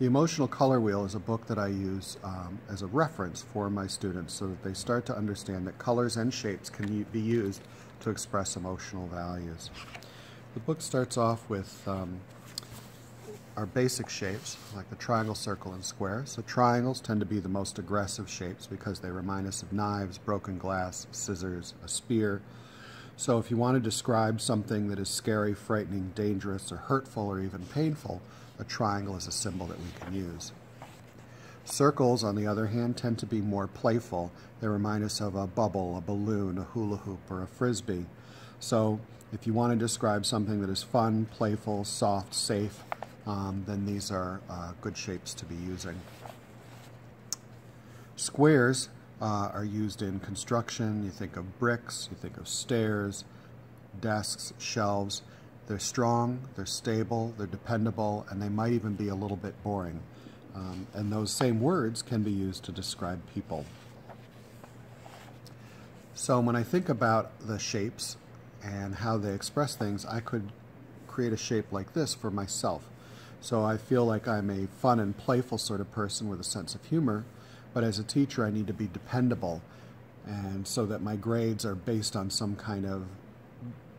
The Emotional Color Wheel is a book that I use as a reference for my students so that they start to understand that colors and shapes can be used to express emotional values. The book starts off with our basic shapes, like the triangle, circle, and square. So triangles tend to be the most aggressive shapes because they remind us of knives, broken glass, scissors, a spear. So if you want to describe something that is scary, frightening, dangerous, or hurtful, or even painful, a triangle is a symbol that we can use. Circles, on the other hand, tend to be more playful. They remind us of a bubble, a balloon, a hula hoop, or a frisbee. So if you want to describe something that is fun, playful, soft, safe, then these are good shapes to be using. Squares are used in construction. You think of bricks, you think of stairs, desks, shelves. They're strong, they're stable, they're dependable, and they might even be a little bit boring. And those same words can be used to describe people. So when I think about the shapes and how they express things, I could create a shape like this for myself. So I feel like I'm a fun and playful sort of person with a sense of humor, but as a teacher I need to be dependable, and so that my grades are based on some kind of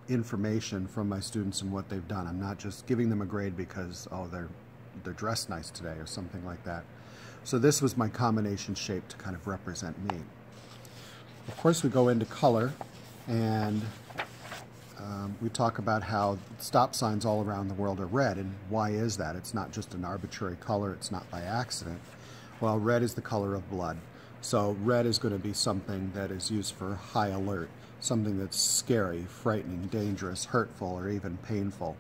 information from my students and what they've done. I'm not just giving them a grade because, oh, they're dressed nice today or something like that. So this was my combination shape to kind of represent me. Of course, we go into color, and we talk about how stop signs all around the world are red, and why is that? It's not just an arbitrary color, it's not by accident. Well, red is the color of blood. So red is going to be something that is used for high alert, something that's scary, frightening, dangerous, hurtful, or even painful.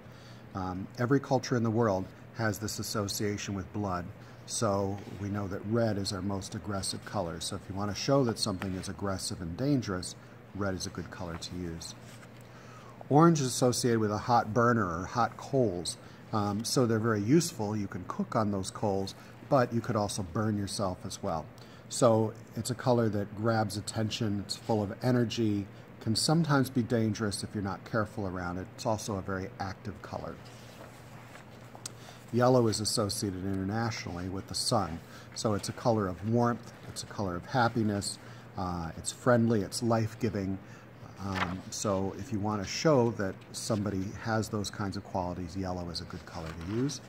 Every culture in the world has this association with blood, so we know that red is our most aggressive color. So if you want to show that something is aggressive and dangerous, red is a good color to use. Orange is associated with a hot burner or hot coals, so they're very useful. You can cook on those coals, but you could also burn yourself as well. So it's a color that grabs attention, it's full of energy, can sometimes be dangerous if you're not careful around it. It's also a very active color. Yellow is associated internationally with the sun, so it's a color of warmth, it's a color of happiness, it's friendly, it's life-giving. So if you want to show that somebody has those kinds of qualities, yellow is a good color to use.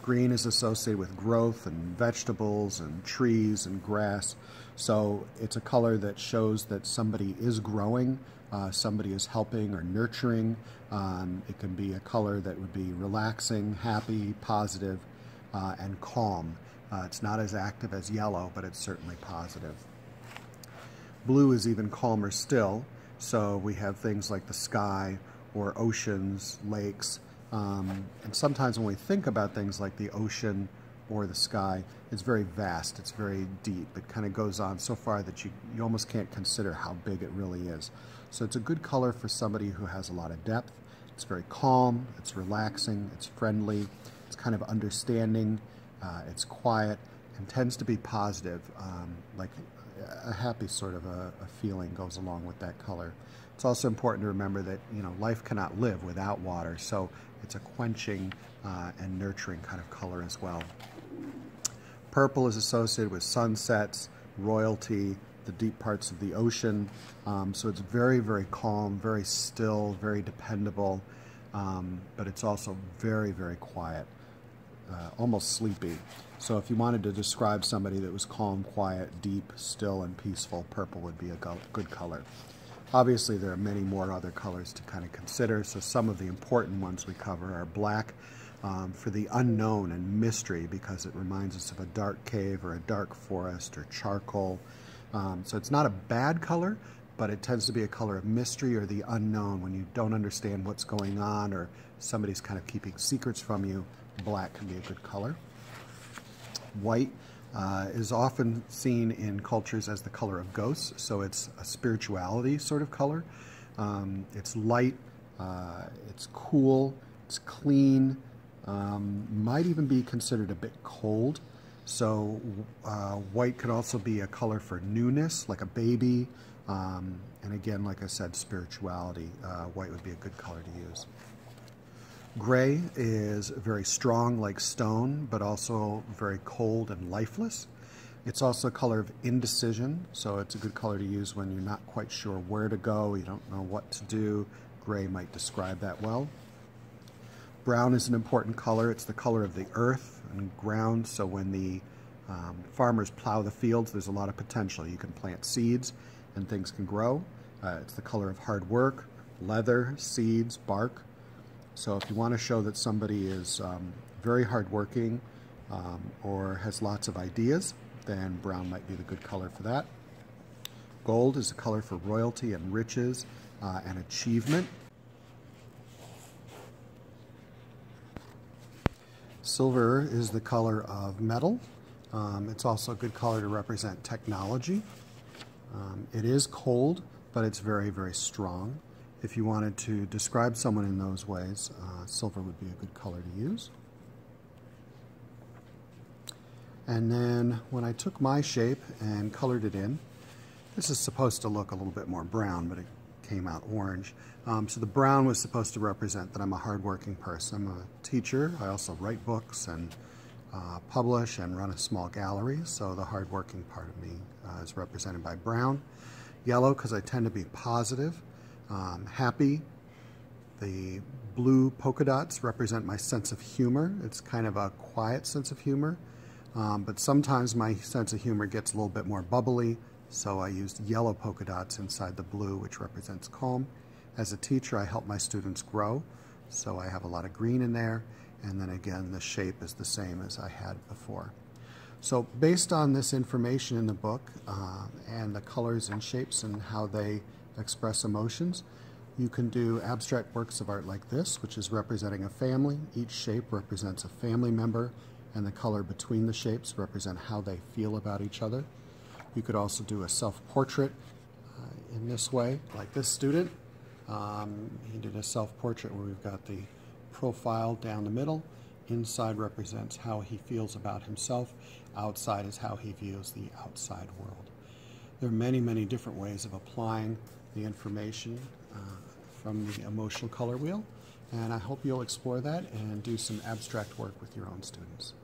Green is associated with growth and vegetables and trees and grass, so it's a color that shows that somebody is growing, somebody is helping or nurturing. It can be a color that would be relaxing, happy, positive, and calm. It's not as active as yellow, but it's certainly positive. Blue is even calmer still, so we have things like the sky or oceans, lakes. And sometimes when we think about things like the ocean or the sky, it's very vast, it's very deep. It kind of goes on so far that you almost can't consider how big it really is. So it's a good color for somebody who has a lot of depth. It's very calm, it's relaxing, it's friendly, it's kind of understanding, it's quiet, and tends to be positive, like a happy sort of a feeling goes along with that color. It's also important to remember that, you know, life cannot live without water, so it's a quenching and nurturing kind of color as well. Purple is associated with sunsets, royalty, the deep parts of the ocean, so it's very, very calm, very still, very dependable, but it's also very, very quiet, almost sleepy. So if you wanted to describe somebody that was calm, quiet, deep, still, and peaceful, purple would be a good color. Obviously, there are many more other colors to kind of consider, so some of the important ones we cover are black for the unknown and mystery, because it reminds us of a dark cave or a dark forest or charcoal. So it's not a bad color, but it tends to be a color of mystery or the unknown. When you don't understand what's going on or somebody's kind of keeping secrets from you, black can be a good color. White is often seen in cultures as the color of ghosts, so it's a spirituality sort of color. It's light, it's cool, it's clean, might even be considered a bit cold. So white could also be a color for newness, like a baby, and again, like I said, spirituality. White would be a good color to use. Gray is very strong like stone, but also very cold and lifeless. It's also a color of indecision, so it's a good color to use when you're not quite sure where to go, you don't know what to do. Gray might describe that well. Brown is an important color. It's the color of the earth and ground, so when the farmers plow the fields, there's a lot of potential. You can plant seeds and things can grow. It's the color of hard work, leather, seeds, bark. So if you want to show that somebody is very hardworking or has lots of ideas, then brown might be the good color for that. Gold is a color for royalty and riches and achievement. Silver is the color of metal. It's also a good color to represent technology. It is cold, but it's very, very strong. If you wanted to describe someone in those ways, silver would be a good color to use. And then when I took my shape and colored it in, this is supposed to look a little bit more brown, but it came out orange. So the brown was supposed to represent that I'm a hardworking person. I'm a teacher. I also write books and publish and run a small gallery, so the hardworking part of me is represented by brown. Yellow, because I tend to be positive, happy. The blue polka dots represent my sense of humor. It's kind of a quiet sense of humor, but sometimes my sense of humor gets a little bit more bubbly, so I used yellow polka dots inside the blue, which represents calm. As a teacher, I help my students grow, so I have a lot of green in there. And then again, the shape is the same as I had before. So based on this information in the book and the colors and shapes and how they express emotions, you can do abstract works of art like this, which is representing a family. Each shape represents a family member, and the color between the shapes represent how they feel about each other. You could also do a self-portrait in this way, like this student. He did a self-portrait where we've got the profile down the middle. Inside represents how he feels about himself. Outside is how he views the outside world. There are many, many different ways of applying the information from the Emotional Color Wheel, and I hope you'll explore that and do some abstract work with your own students.